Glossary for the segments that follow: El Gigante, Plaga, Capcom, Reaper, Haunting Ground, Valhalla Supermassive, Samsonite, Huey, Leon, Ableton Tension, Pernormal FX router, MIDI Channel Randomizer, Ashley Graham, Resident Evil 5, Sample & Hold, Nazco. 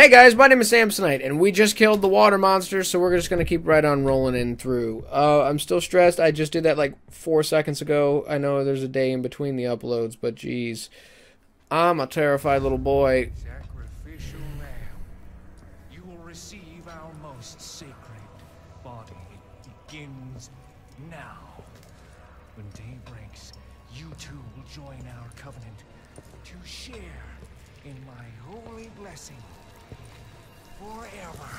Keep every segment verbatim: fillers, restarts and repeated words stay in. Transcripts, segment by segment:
Hey guys, my name is Samsonite, and we just killed the water monster, so we're just gonna keep right on rolling in through. Uh, I'm still stressed. I just did that like four seconds ago. I know there's a day in between the uploads, but geez. I'm a terrified little boy. Sacrificial lamb. You will receive our most sacred body. It begins now. When day breaks, you two will join our covenant to share in my holy blessing. Forever.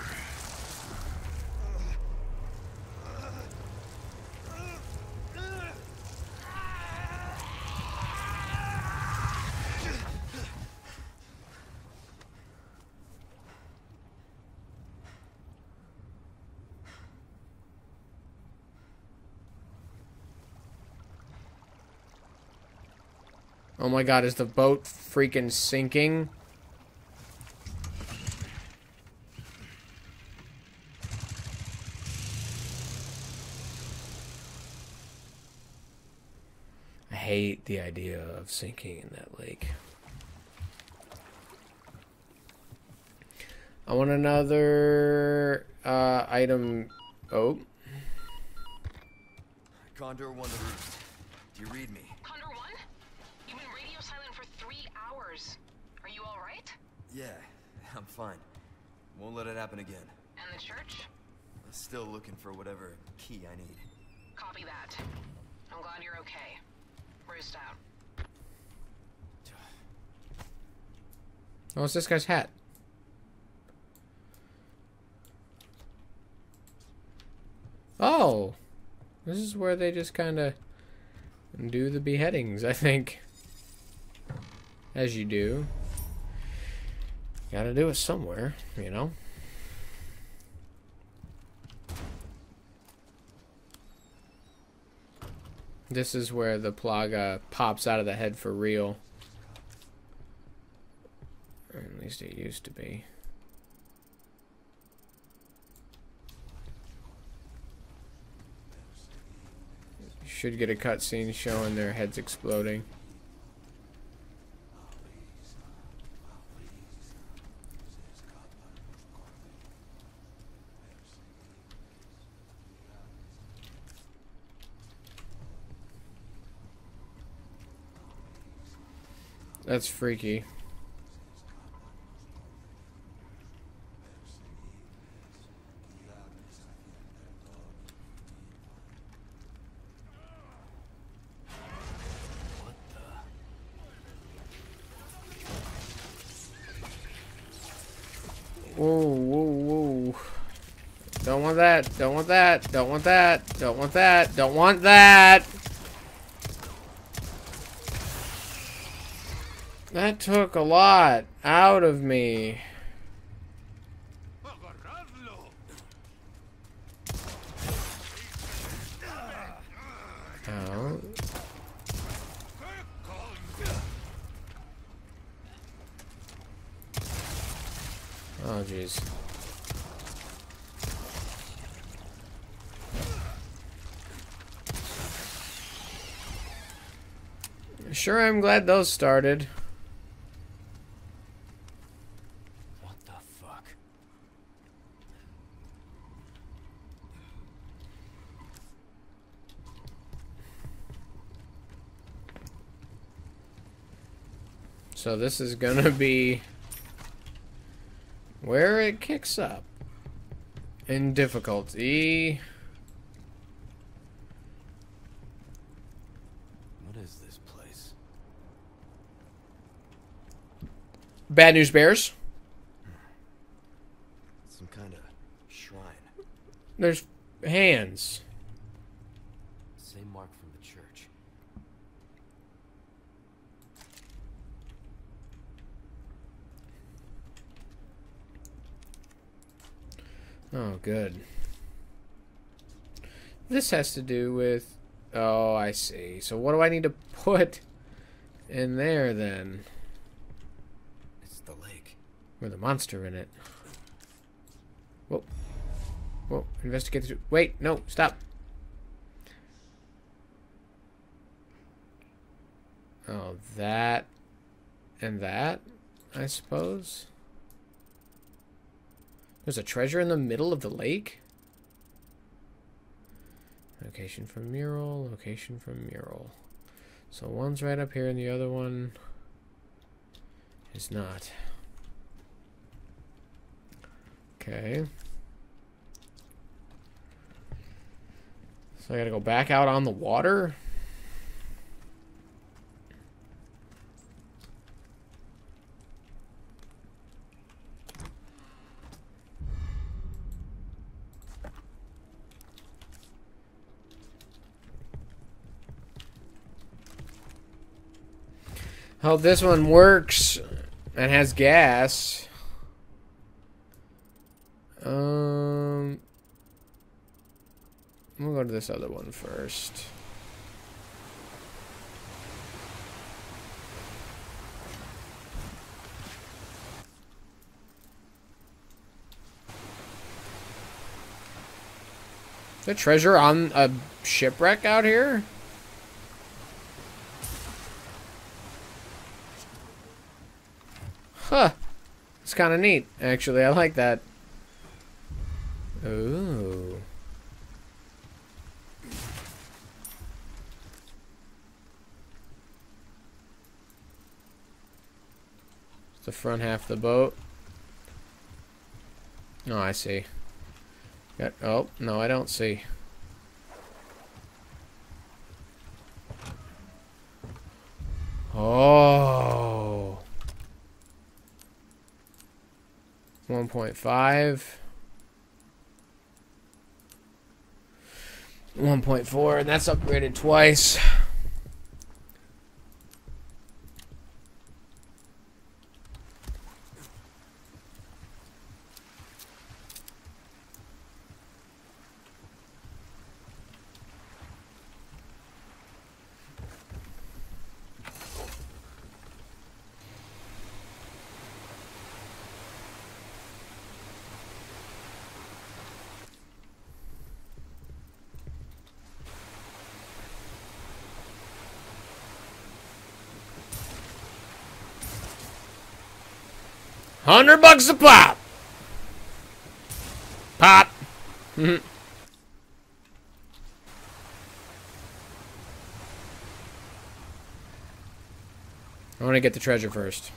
Oh my God, is the boat freaking sinking? I hate the idea of sinking in that lake. I want another uh, item. Oh. Condor one to roost. Do you read me? Condor one? You've been radio silent for three hours. Are you all right? Yeah, I'm fine. Won't let it happen again. And the church? I'm still looking for whatever key I need. Copy that. I'm glad you're okay. Out. Oh, it's this guy's hat. Oh, this is where they just kind of do the beheadings, I think. As you do. Gotta do it somewhere, you know. This is where the Plaga pops out of the head for real. Or at least it used to be. You should get a cutscene showing their heads exploding. That's freaky. What the? Whoa, whoa, whoa. Don't want that. Don't want that. Don't want that. Don't want that. Don't want that. That took a lot out of me. Oh. Oh, jeez. Sure, I'm glad those started. So this is gonna be where it kicks up in difficulty. What is this place? Bad news bears. Some kind of shrine. There's hands. Same mark from the church. Oh, good. This has to do with... Oh, I see. So what do I need to put in there, then? It's the lake. With a monster in it. Whoa. Whoa. Investigate the... Wait, no. Stop. Oh, that... And that, I suppose? There's a treasure in the middle of the lake? Location from mural, location from mural. So one's right up here and the other one is not. Okay. So I gotta go back out on the water? Well, this one works and has gas. Um, we'll go to this other one first. Is there treasure on a shipwreck out here? Huh. It's kind of neat, actually. I like that. Ooh. It's the front half of the boat. Oh, I see. Got, oh, no, I don't see. Oh. one point five, one point four, and that's upgraded twice. Hundred bucks a pop. Pop. Mm-hmm. I want to get the treasure first.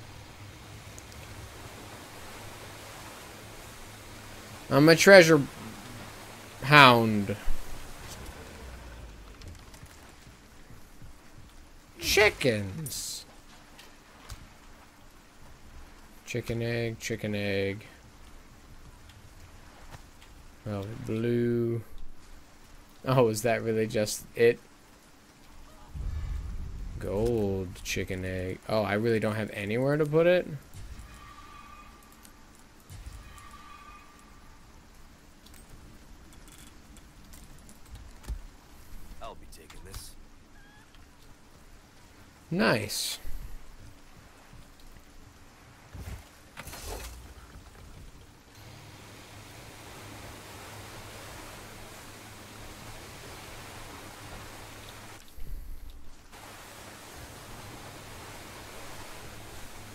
I'm a treasure hound. Chickens. Chicken egg, chicken egg. Velvet blue. Oh, is that really just it? Gold chicken egg. Oh, I really don't have anywhere to put it? I'll be taking this. Nice.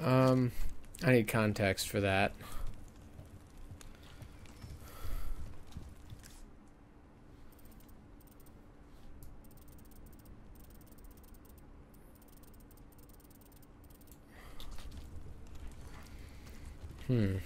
Um, I need context for that. Hmm.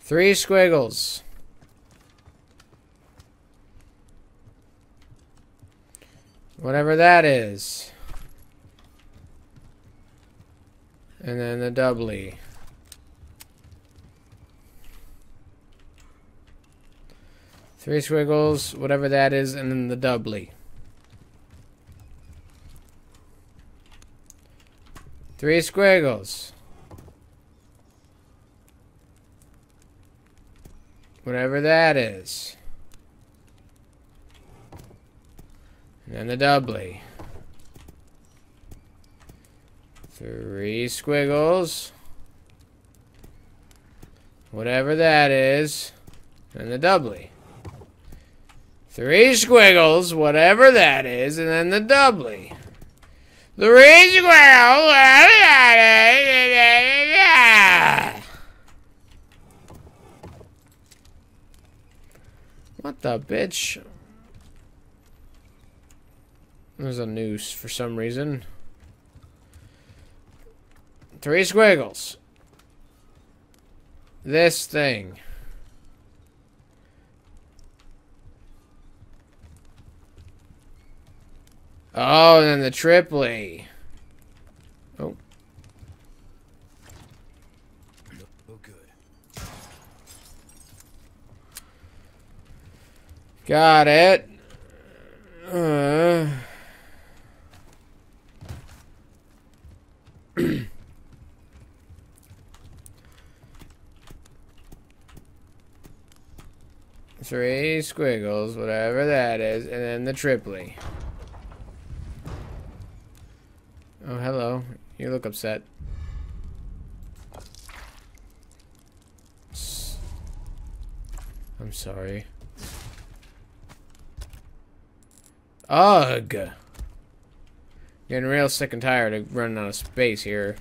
Three squiggles. Whatever that is. And then the doubly. Three squiggles, whatever that is, and then the doubly. Three squiggles. Whatever that is. And then the doubly. Three squiggles. Whatever that is. And the doubly. Three squiggles, whatever that is, and then the doubly. Three squiggles, whatever that is, what the bitch? There's a noose for some reason. Three squiggles. This thing. Oh, and then the triply. Oh. Oh, good. Got it. Uh. Three squiggles, whatever that is, and then the triply. Oh, hello. You look upset. I'm sorry. Ugh! Getting real sick and tired of running out of space here.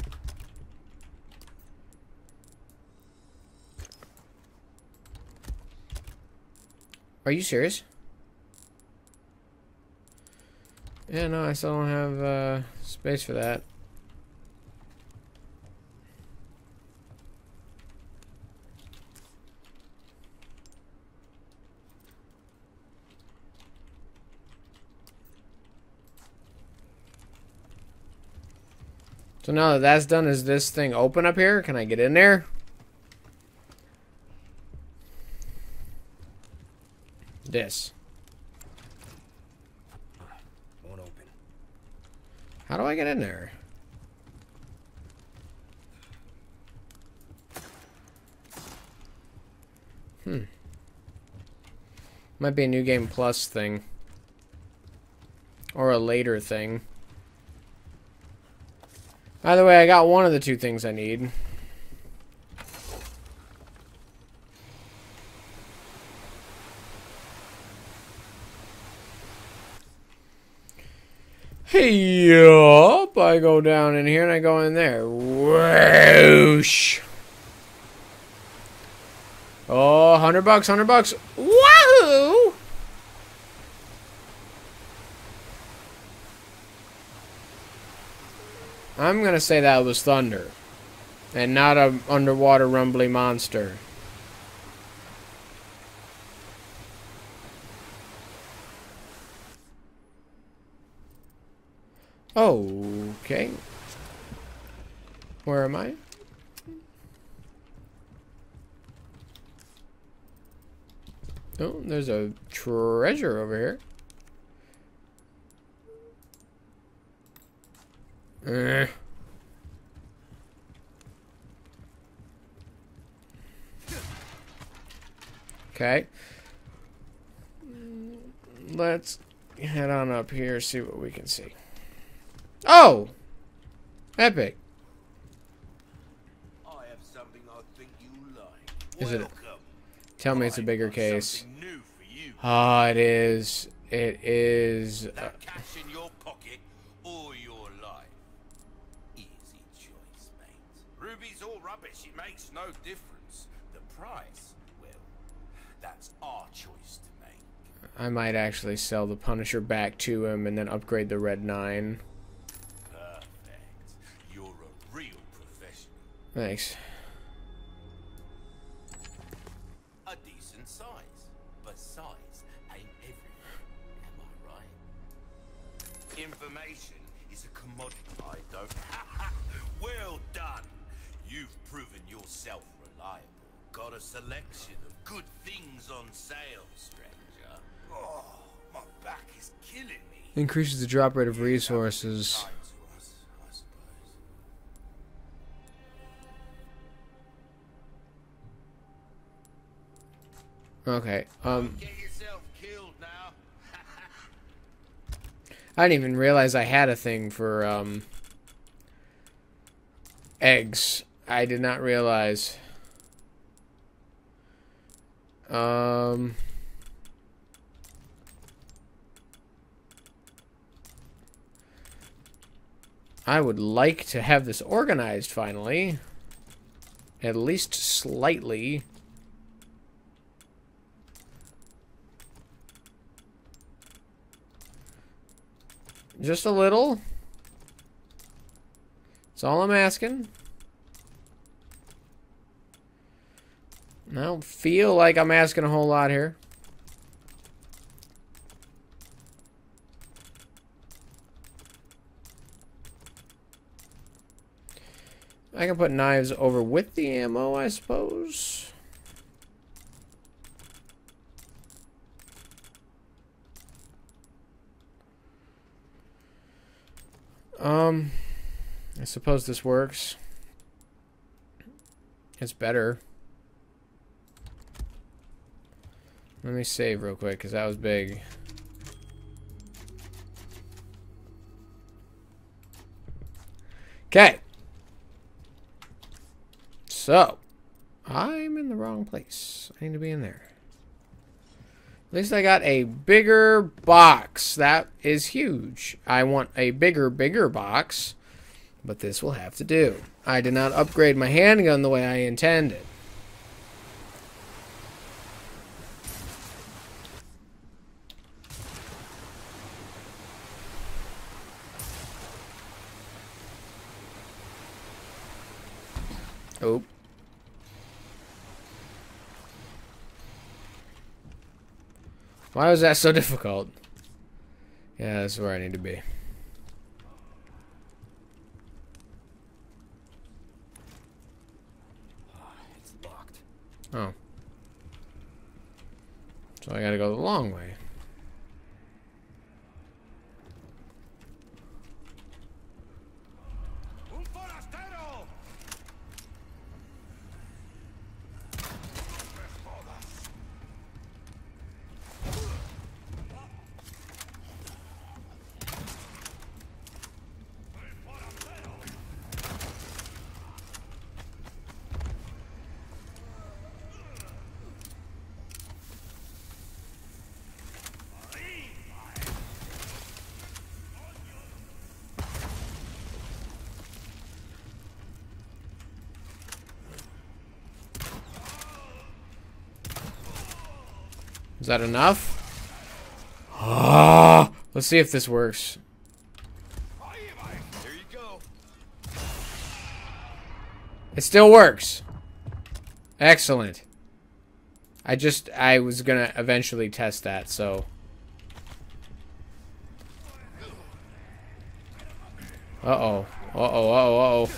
Are you serious? Yeah, no, I still don't have uh, space for that. So now that that's done, is this thing open up here? Can I get in there? This. Won't open. How do I get in there? Hmm. Might be a new game plus thing. Or a later thing. Either way, I got one of the two things I need. Hey up! I go down in here and I go in there. Whoosh! Oh, hundred bucks, hundred bucks! Wahoo! I'm gonna say that was thunder, and not a underwater rumbly monster. Okay. Where am I? Oh, there's a treasure over here. Uh. Okay. Let's head on up here, see what we can see. Oh! Epic. I have something I think you like. Is it? Tell me it's a bigger case. Ah, oh, it is. It is. Uh, cash in your pocket or your life. Easy choice, mate. Ruby's all rubbish. It makes no difference. The price, well, that's our choice to make. I might actually sell the Punisher back to him and then upgrade the Red Nine. Thanks. A decent size, but size ain't everything. Am I right? Information is a commodity. I don't. Well done. got a selection of good things on sale, stranger. Oh, my back is killing me. Increases the drop rate of resources. Okay, um... Get yourself killed now. I didn't even realize I had a thing for, um... eggs. I did not realize. Um... I would like to have this organized, finally. At least slightly. Just a little. That's all I'm asking. I don't feel like I'm asking a whole lot here. I can put knives over with the ammo, I suppose. Um, I suppose this works. It's better. Let me save real quick, because that was big. Okay. So, I'm in the wrong place. I need to be in there. At least I got a bigger box. That is huge. I want a bigger, bigger box. But this will have to do. I did not upgrade my handgun the way I intended. Oh. Why was that so difficult? Yeah, that's where I need to be. It's locked. Oh. So I gotta go the long way. Is that enough? Oh, let's see if this works. There you go. It still works. Excellent. I just, I was gonna eventually test that, so. Uh-oh. Uh-oh, uh-oh, uh-oh.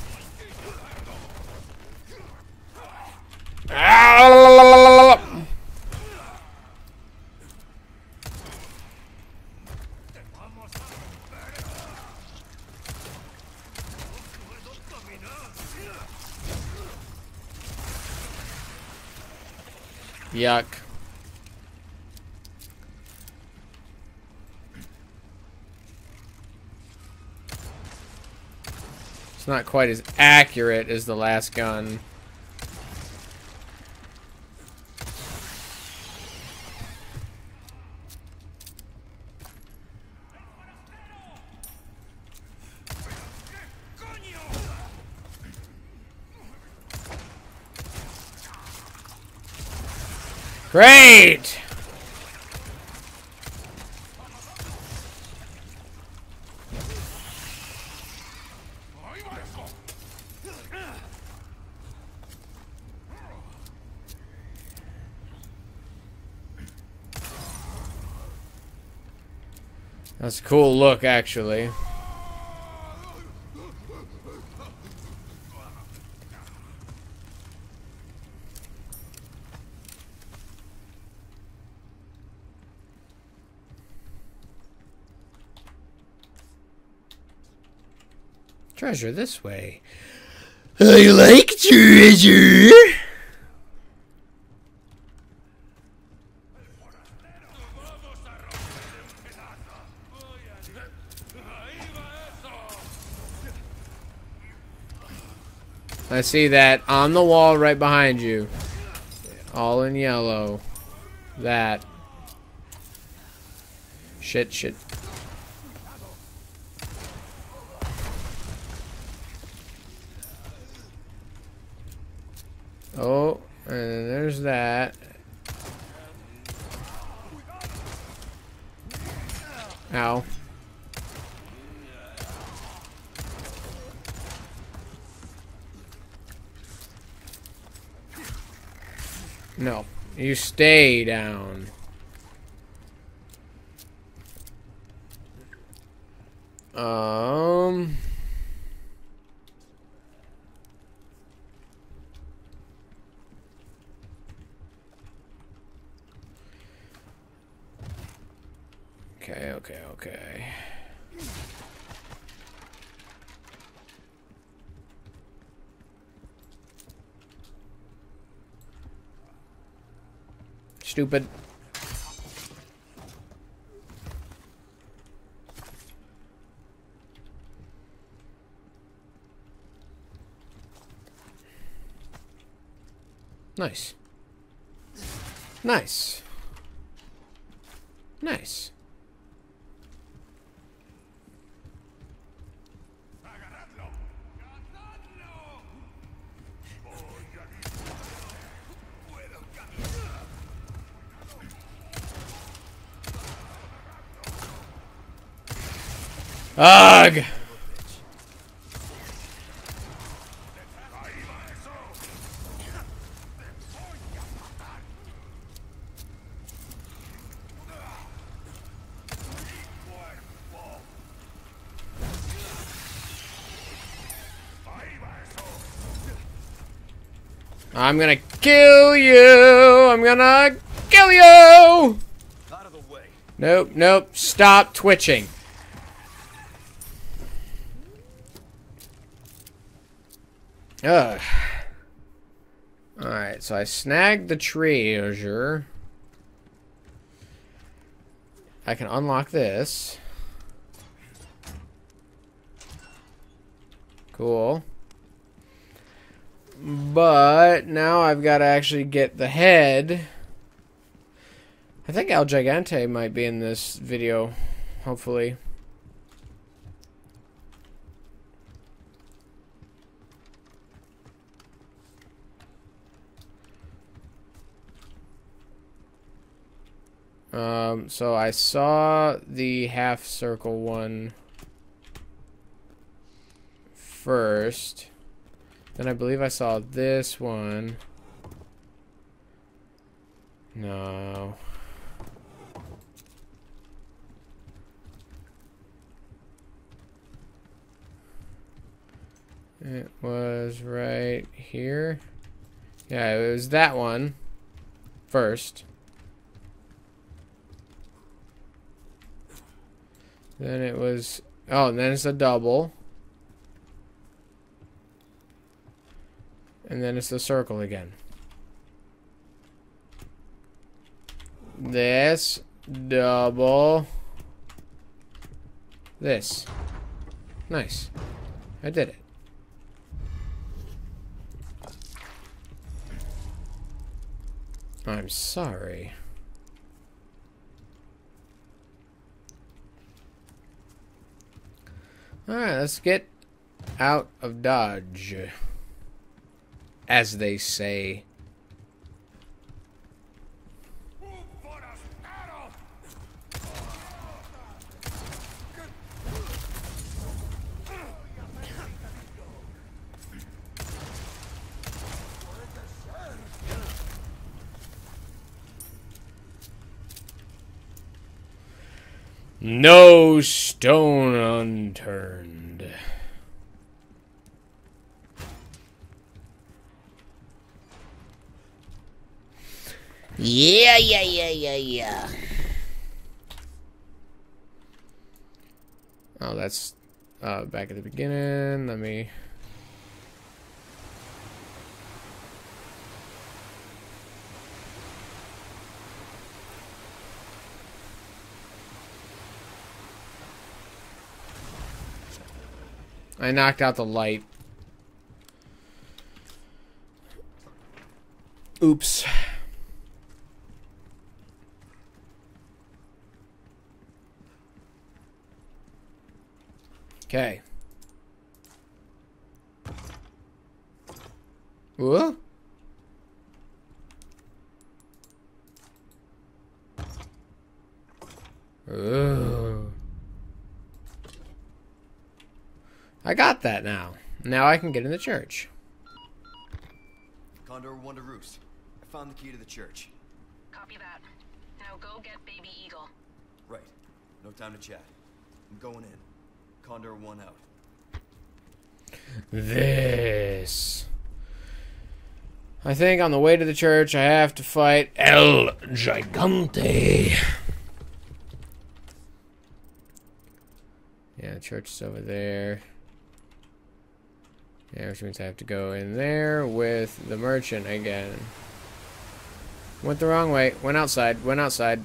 Yuck. It's not quite as accurate as the last gun. Great! That's a cool look, actually. Treasure this way. I like treasure. I see that on the wall right behind you. All in yellow. That. Shit, shit. Oh, and then there's that. Ow. No, you stay down. Um... Okay, okay, okay. Stupid. Nice. Nice. Nice. Ugh. I'm gonna kill you. I'm gonna kill you. Out of the way. Nope, nope. Stop twitching. Ugh. Alright, so I snagged the treasure. I can unlock this. Cool. But now I've got to actually get the head. I think El Gigante might be in this video, hopefully. Um, so I saw the half circle one first. Then I believe I saw this one. No. It was right here. Yeah, it was that one first. Then it was... Oh, and then it's a double. And then it's the circle again. This. Double. This. Nice. I did it. I'm sorry. Alright, let's get out of Dodge, as they say. No stone unturned. Yeah, yeah, yeah, yeah, yeah. Oh, that's uh, back at the beginning. Let me... I knocked out the light. Oops. Okay. Whoa. Oh. I got that now. Now I can get in the church. Condor one to roost. I found the key to the church. Copy that. Now go get Baby Eagle. Right. No time to chat. I'm going in. Condor one out. This. I think on the way to the church, I have to fight El Gigante. Yeah, the church is over there. Yeah, which means I have to go in there with the merchant again. Went the wrong way. Went outside. Went outside.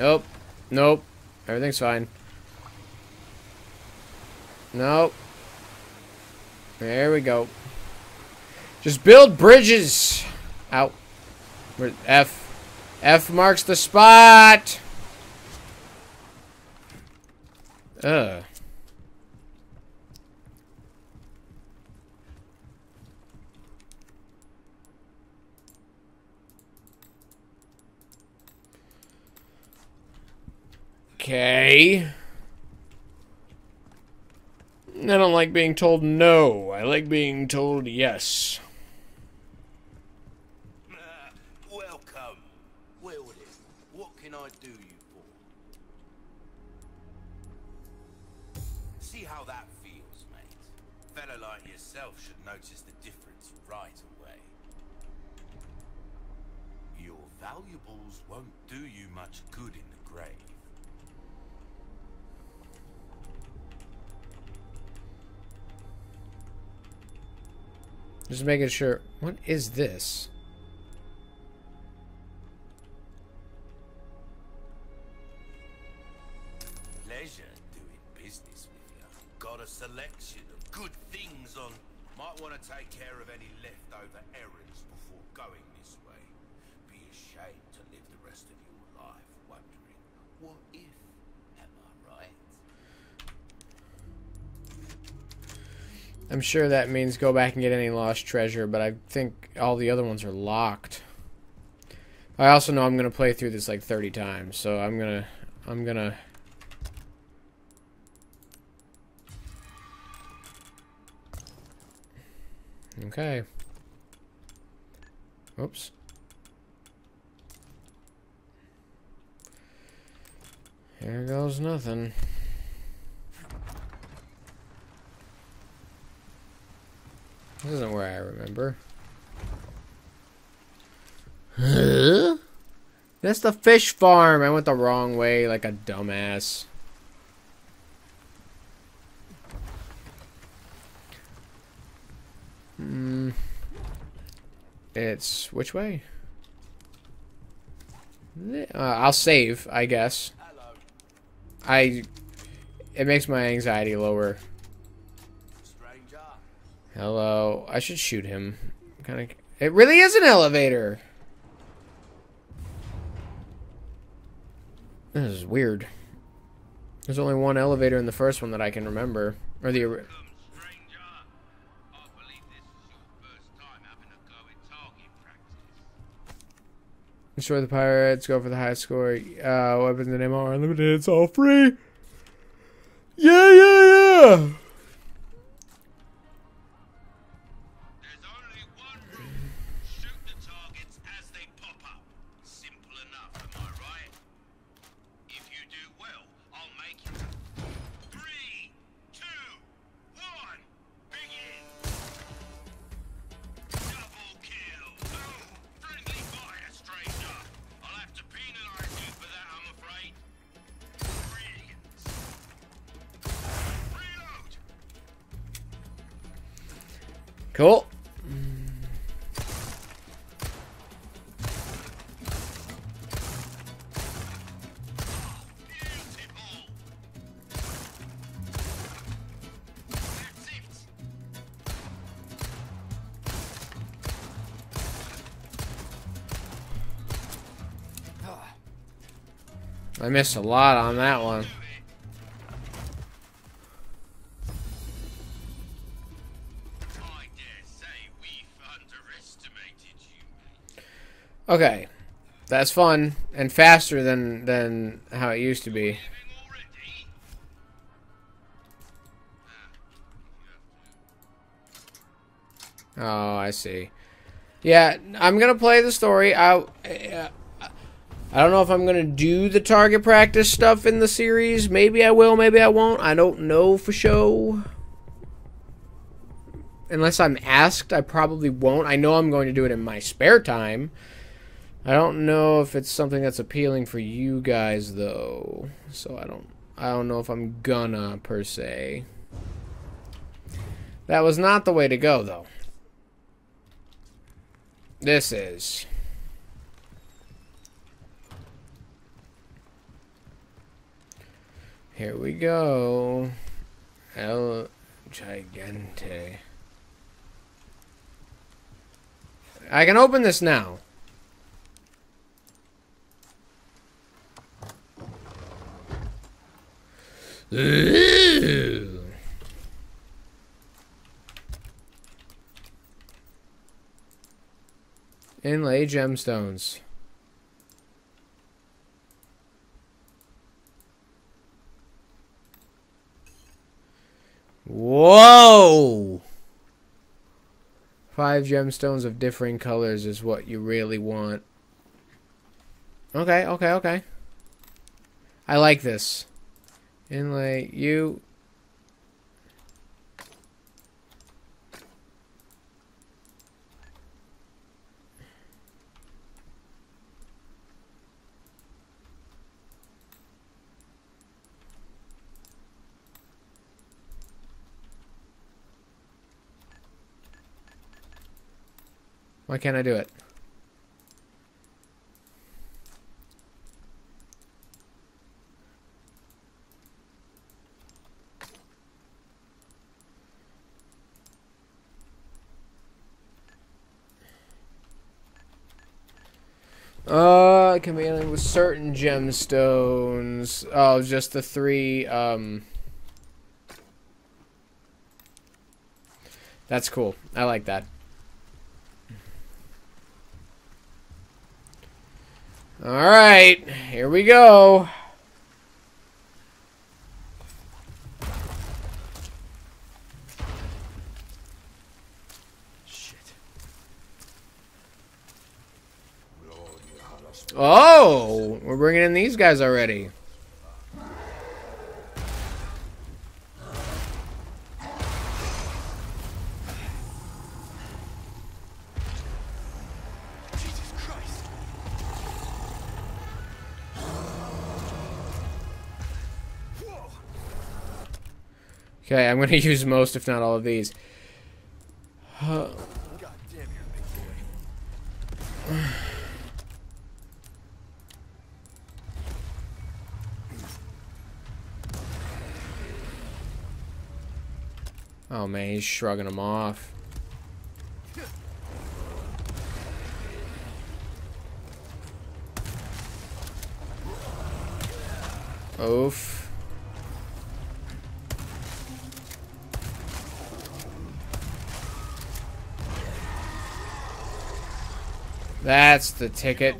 Nope. Nope. Everything's fine. Nope. There we go. Just build bridges. Ow. F. F marks the spot. Ugh. Okay. I don't like being told no. I like being told yes. Uh, welcome. Where would it? What can I do you for? See how that feels, mate. A fella like yourself should notice the difference right away. Your valuables won't do you much good in the grave. Just making sure. What is this? Pleasure doing business with you. Got a selection of good things on. Might want to take care of any leftover errands before going this way. Be ashamed to live the rest of your life wondering, what if? Am I right? I'm sure that means go back and get any lost treasure, but I think all the other ones are locked. I also know I'm gonna play through this like thirty times, so I'm gonna, I'm gonna. Okay. Oops. Here goes nothing. This isn't where I remember. Huh? That's the fish farm. I went the wrong way like a dumbass. Hmm. It's which way? Uh, I'll save, I guess. I. It makes my anxiety lower. Hello. I should shoot him. Kind of. It really is an elevator. This is weird. There's only one elevator in the first one that I can remember, or the. Welcome, stranger. I believe this is your first time having a go at target practice. Destroy the pirates. Go for the high score. Uh, weapons and ammo are unlimited. It's all free. Yeah, yeah, yeah. Cool. I missed a lot on that one. I dare say we've underestimated you. Okay, that's fun and faster than than how it used to be. Oh, I see. Yeah, I'm gonna play the story. I. Uh, I don't know if I'm going to do the target practice stuff in the series. Maybe I will, maybe I won't. I don't know for sure. Unless I'm asked, I probably won't. I know I'm going to do it in my spare time. I don't know if it's something that's appealing for you guys though. So I don't I don't know if I'm gonna per se. That was not the way to go though. This is Here we go. El Gigante. I can open this now. Ooh. Inlay gemstones. Whoa! Five gemstones of differing colors is what you really want. Okay, okay, okay. I like this. Inlay, you... Why can't I do it? Uh, it can be only with certain gemstones. Oh, just the three. Um, that's cool. I like that. Alright, here we go. Shit. Oh, we're bringing in these guys already. Okay, I'm gonna use most, if not all, of these. Uh, oh man, he's shrugging them off. Oof. That's the ticket.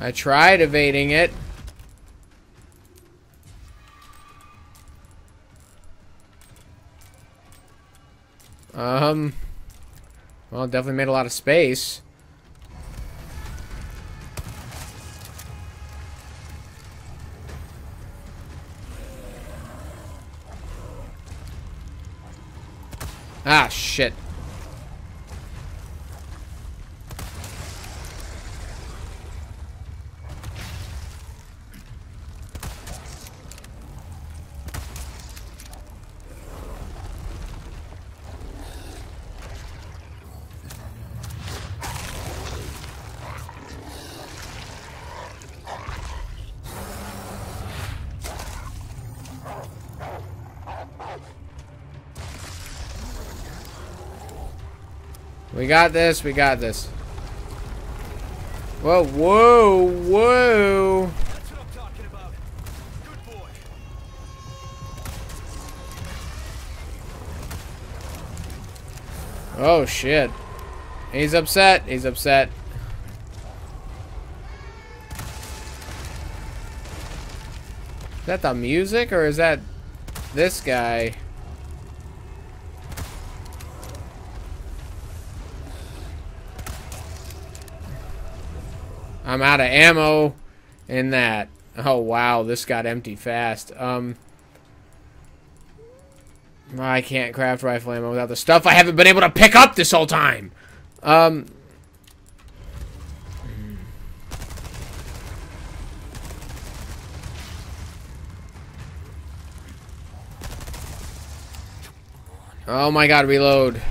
I tried evading it. Um, well, definitely made a lot of space. Ah, shit. We got this, we got this. Whoa, whoa, whoa. That's what I'm talking about. Good boy. Oh shit. He's upset, he's upset. Is that the music or is that this guy? I'm out of ammo in that. Oh wow, this got empty fast. Um, I can't craft rifle ammo without the stuff I haven't been able to pick up this whole time. Um, oh my god, reload.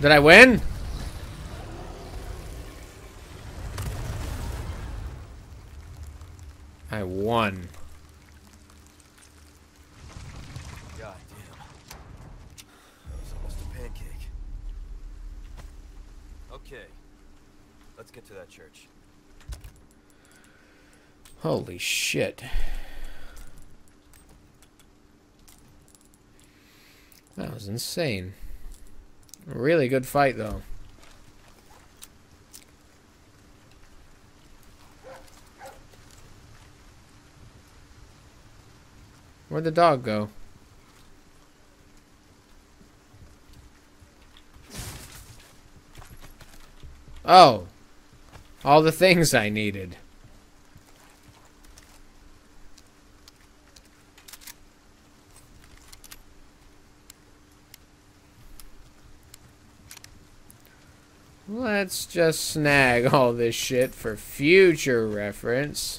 Did I win? I won. God damn. That was almost a pancake. Okay. Let's get to that church. Holy shit. That was insane. A really good fight though. Where'd the dog go? Oh. All the things I needed. Let's just snag all this shit for future reference.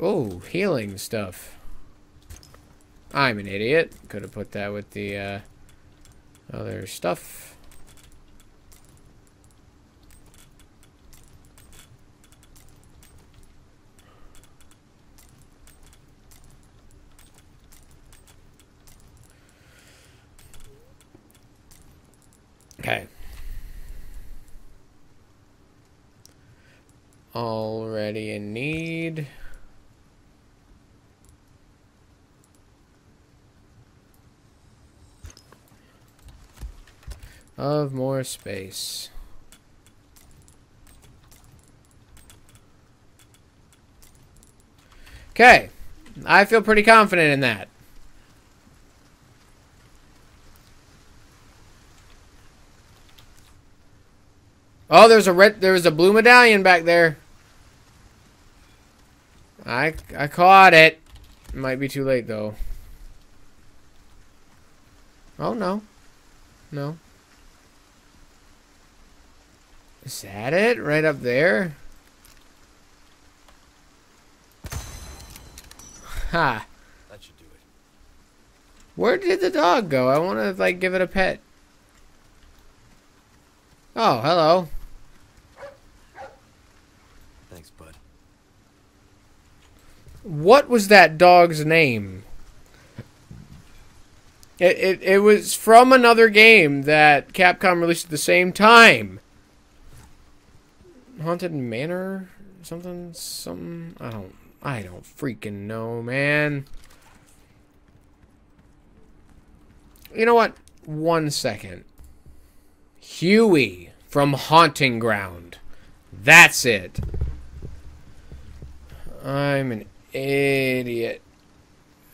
Oh, healing stuff. I'm an idiot. Could have put that with the uh, other stuff. Okay. Already in need. Of more space. Okay. I feel pretty confident in that. Oh, there's a red there was a blue medallion back there. I I caught it. Might be too late though. Oh no. No. Is that it? Right up there? Ha. That should do it. Where did the dog go? I want to, like, give it a pet. Oh, hello. Thanks, bud. What was that dog's name? It, it, it was from another game that Capcom released at the same time. Haunted Manor, something, something. I don't, I don't freaking know, man. You know what? One second. Huey from Haunting Ground. That's it. I'm an idiot.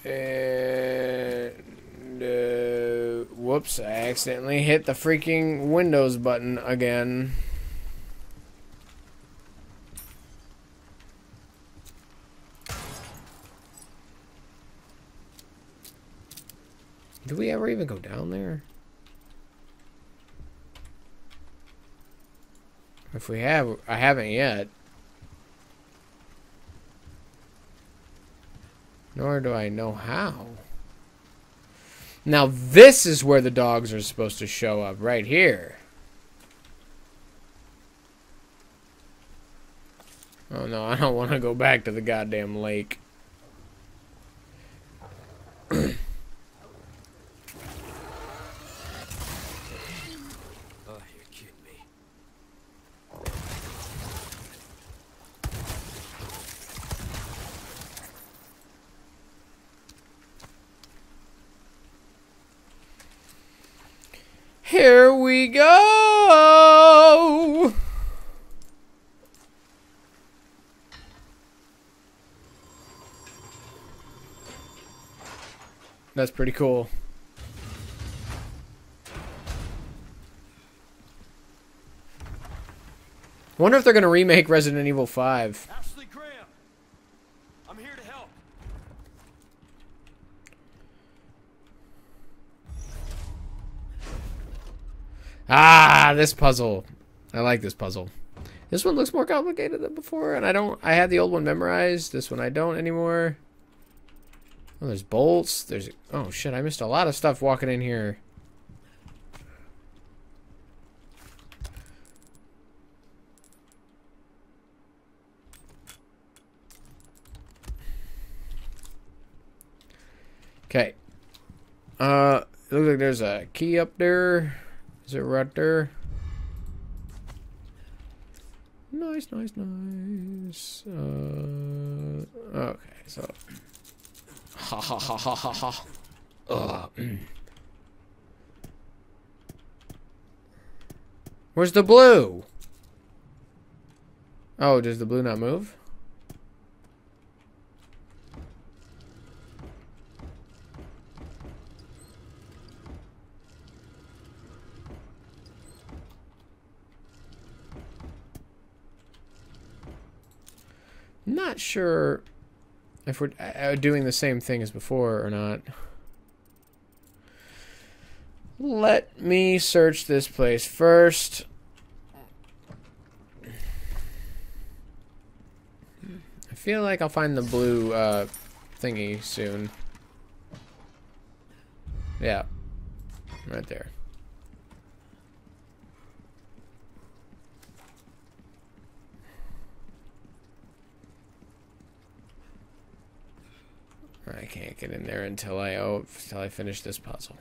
And, uh, whoops! I accidentally hit the freaking Windows button again. Do we ever even go down there? If we have, I haven't yet. Nor do I know how. Now this is where the dogs are supposed to show up, right here. Oh no, I don't want to go back to the goddamn lake. Here we go. That's pretty cool. Wonder if they're going to remake Resident Evil five. Ashley Graham. I'm here to help. Ah, this puzzle. I like this puzzle. This one looks more complicated than before, and I don't I had the old one memorized. This one I don't anymore. Oh, there's bolts. There's oh shit, I missed a lot of stuff walking in here. Okay. Uh, it looks like there's a key up there. Is it right there? Nice, nice, nice. Uh, okay, so. Ha ha ha ha ha ha. Ugh. Where's the blue? Oh, does the blue not move? Not sure if we're doing the same thing as before or not. Let me search this place first. I feel like I'll find the blue uh, thingy soon. Yeah, right there. I can't get in there until I oh, until I finish this puzzle.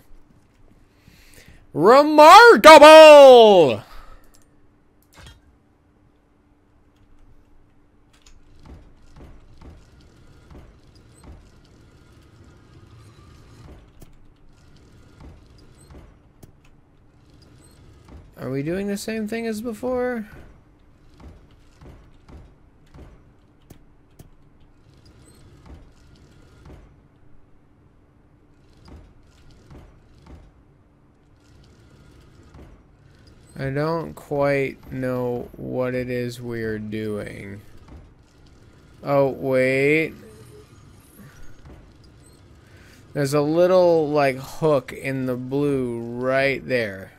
Remarkable! Are we doing the same thing as before? I don't quite know what it is we're doing. Oh, wait. There's a little, like, hook in the blue right there.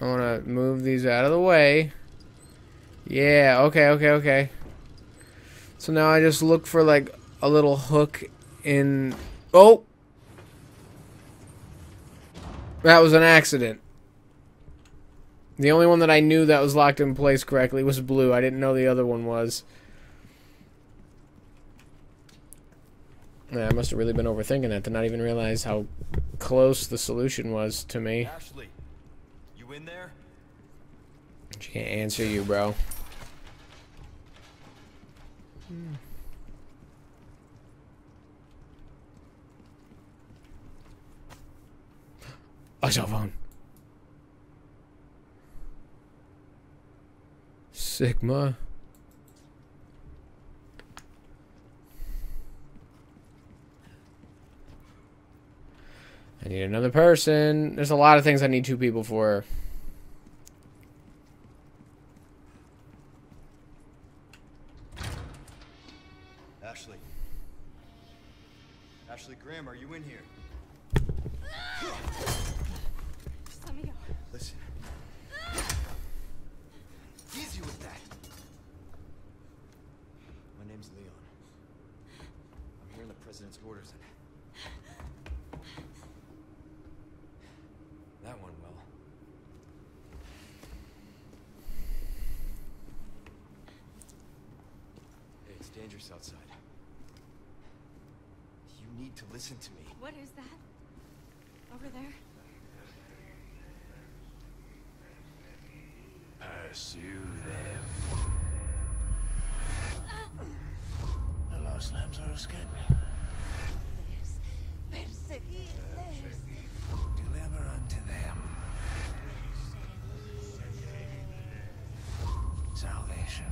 I want to move these out of the way. Yeah, okay, okay, okay. So now I just look for, like, a little hook in... Oh! That was an accident. The only one that I knew that was locked in place correctly was blue. I didn't know the other one was. Yeah, I must have really been overthinking that to not even realize how close the solution was to me. Ashley, you in there? She can't answer you, bro. Hmm. A cell phone. Sigma. I need another person. There's a lot of things I need two people for. Ashley. Ashley Graham, are you in here? Just let me go. Listen. Easy with that. My name's Leon. I'm here on the president's orders and... That one, well. Hey, it's dangerous outside. You need to listen to me. What is that? Over there? Pursue them. The last lambs are escaping. Perseguir, deliver unto them salvation.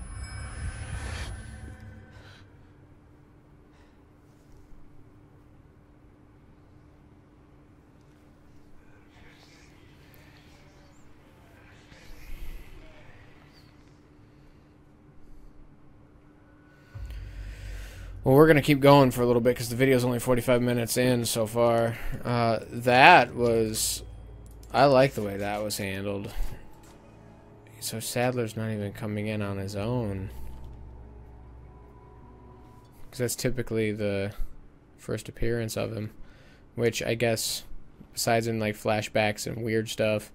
Well, we're going to keep going for a little bit because the video is only forty-five minutes in so far. Uh, that was... I like the way that was handled. So Sadler's not even coming in on his own. Because that's typically the first appearance of him. Which, I guess, besides in like flashbacks and weird stuff,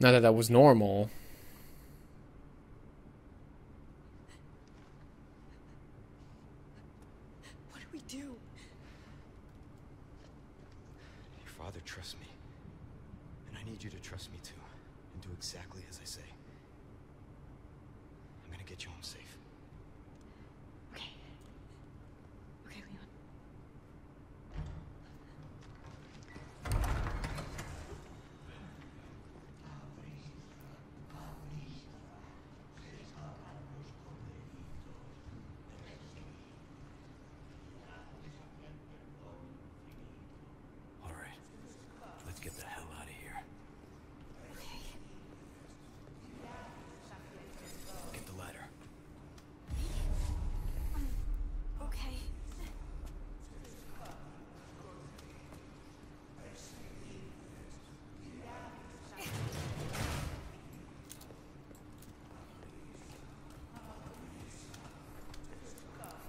not that that was normal...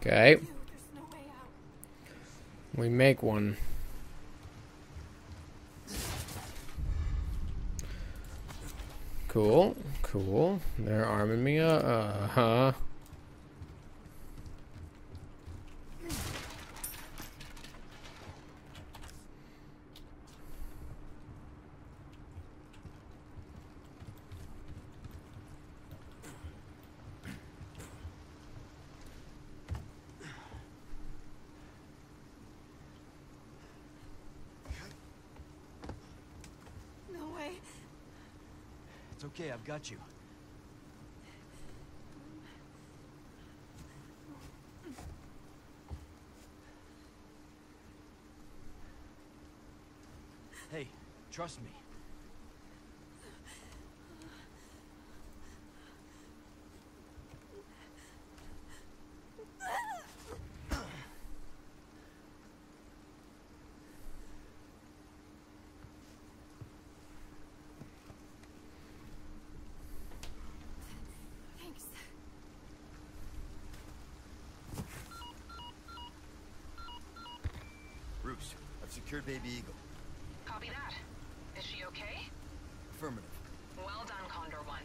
Okay. We make one. Cool. Cool. They're arming me up. Uh-huh. It's okay, I've got you. Hey, trust me. Secured Baby Eagle. Copy that. Is she okay? Affirmative. Well done, Condor one.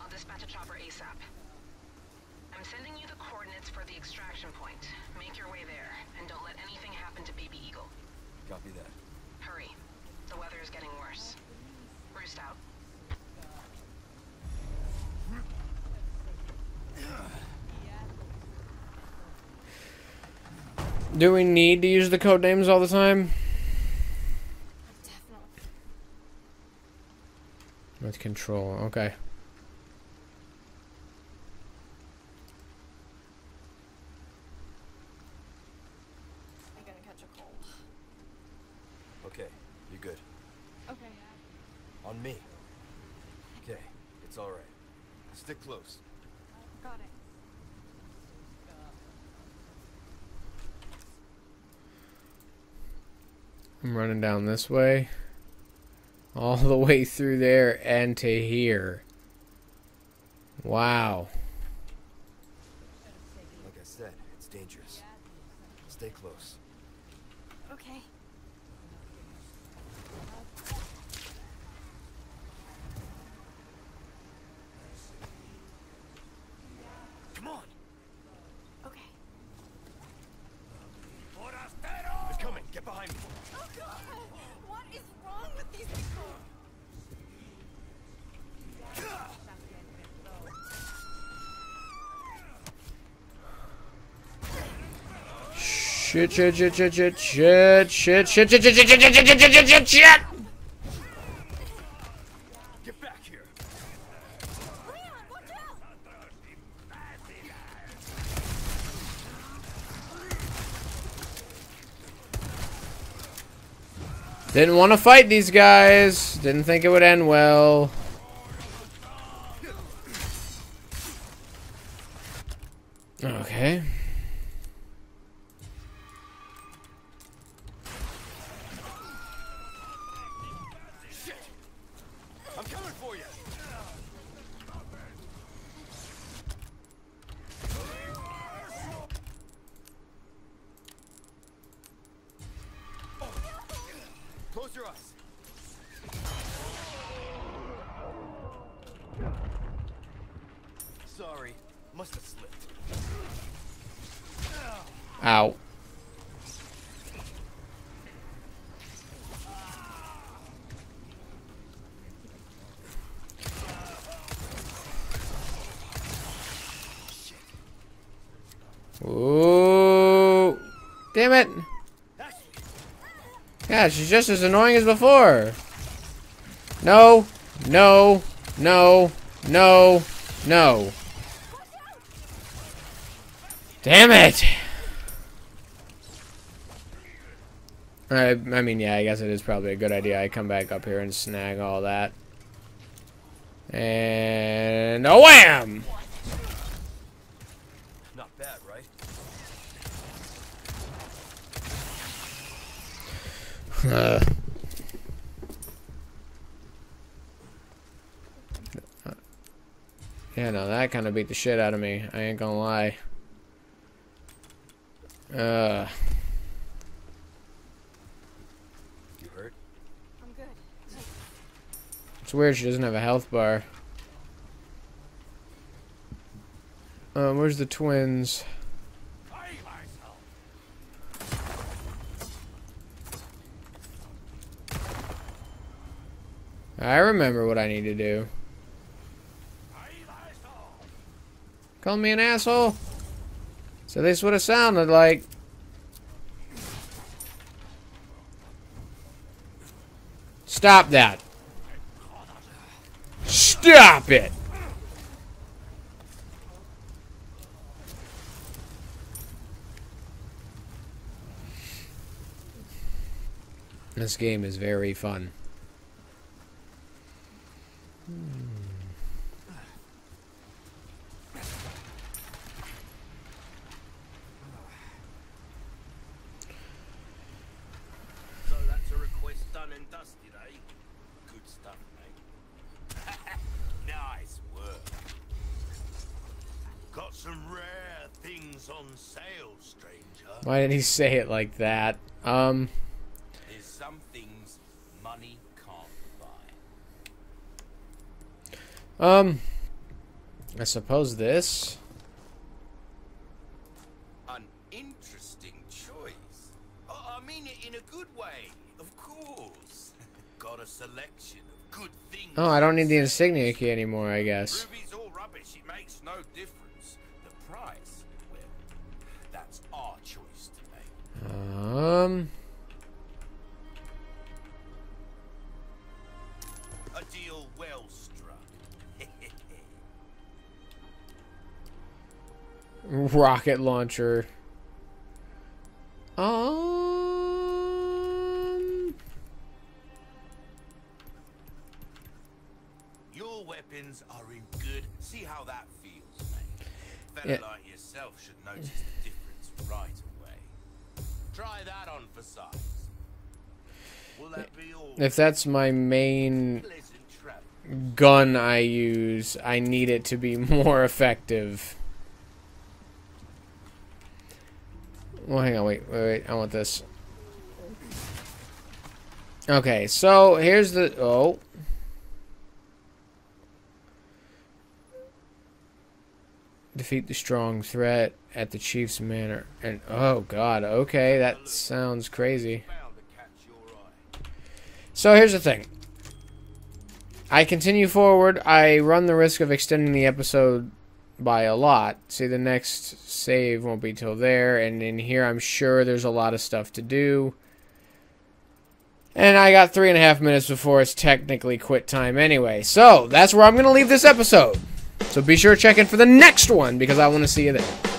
I'll dispatch a chopper ASAP. I'm sending you the coordinates for the extraction point. Make your way there, and don't let anything happen to Baby Eagle. Copy that. Hurry. The weather is getting worse. Roost out. Do we need to use the code names all the time? With control, okay. I'm gonna catch a cold. Okay, you good? Okay. On me. Okay, it's all right. Stick close. Got it. I'm running down this way. All the way through there and to here. Wow. Like I said, it's dangerous. Stay close. Okay. Come on. Okay. They're coming. Get behind me. Oh God! What is wrong with these people? Shit, shit, shit, shit, shit, shit, shit, shit, shit, shit, shit, shit, shit, shit, shit, shit, shit. Get back here. Didn't want to fight these guys. Didn't think it would end well. Okay. Sorry, must have slipped. Ow. Ooh. Damn it. Yeah, she's just as annoying as before. No, no, no, no, no. Damn it! I, I mean, yeah, I guess it is probably a good idea I come back up here and snag all that. And... oh, wham! Not bad, right? Uh. Yeah, no, that kind of beat the shit out of me. I ain't gonna lie. Uh. You hurt? I'm good. It's weird she doesn't have a health bar. Um, where's the twins? I remember what I need to do. Call me an asshole? So this would have sounded like... Stop that. Stop it. This game is very fun. Hmm. Why did he say it like that? Um. There's some things money can't buy. Um. I suppose this. An interesting choice. Oh, I mean it in a good way, of course. Got a selection of good things. Oh, I don't need the insignia key anymore, I guess. Ruby's all rubbish. It makes no difference. The price. That's our choice to make. Um. A deal well struck. Rocket launcher. Um. Your weapons are in good. See how that feels, mate. A fella like yourself should notice the difference right away. Try that on for size. if that's my main gun I use, I need it to be more effective. Well, hang on, wait, wait, wait, I want this. Okay, so here's the... Oh. Defeat the strong threat at the chief's manor. And, oh, God, okay, that sounds crazy. So here's the thing. I continue forward. I run the risk of extending the episode by a lot. See, the next save won't be till there, and in here I'm sure there's a lot of stuff to do. And I got three and a half minutes before it's technically quit time anyway. So, that's where I'm going to leave this episode. So be sure to check in for the next one, because I want to see you there.